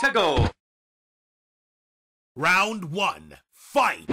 to go! Round 1, fight!